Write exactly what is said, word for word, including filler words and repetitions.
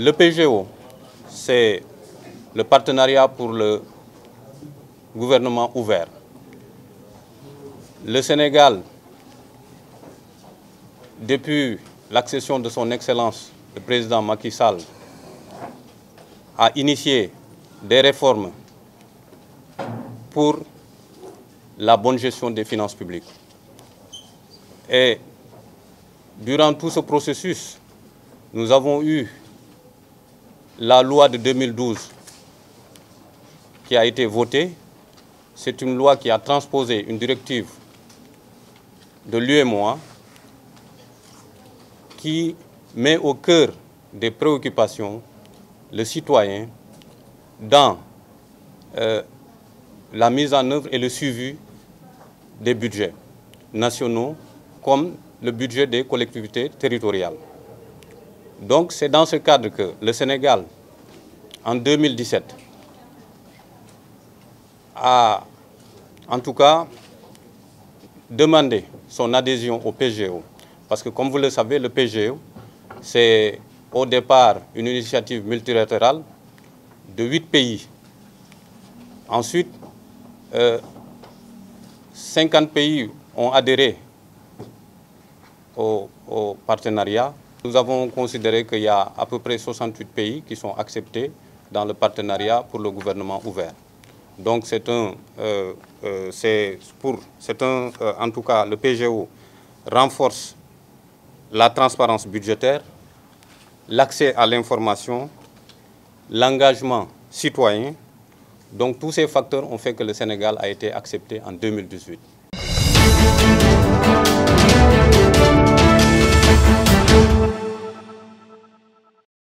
Le P G O, c'est le partenariat pour le gouvernement ouvert. Le Sénégal, depuis l'accession de son Excellence, le président Macky Sall, a initié des réformes pour la bonne gestion des finances publiques. Et durant tout ce processus, nous avons eu la loi de deux mille douze qui a été votée. C'est une loi qui a transposé une directive de l'U E M O A qui met au cœur des préoccupations le citoyen dans euh, la mise en œuvre et le suivi des budgets nationaux comme le budget des collectivités territoriales. Donc c'est dans ce cadre que le Sénégal, en deux mille dix-sept, a en tout cas demandé son adhésion au P G O. Parce que comme vous le savez, le P G O, c'est au départ une initiative multilatérale de huit pays. Ensuite, euh, cinquante pays ont adhéré au, au partenariat. Nous avons considéré qu'il y a à peu près soixante-huit pays qui sont acceptés dans le partenariat pour le gouvernement ouvert. Donc c'est un, euh, euh, c'est pour, c'est un, euh, en tout cas, le P G O renforce la transparence budgétaire, l'accès à l'information, l'engagement citoyen. Donc tous ces facteurs ont fait que le Sénégal a été accepté en deux mille dix-huit.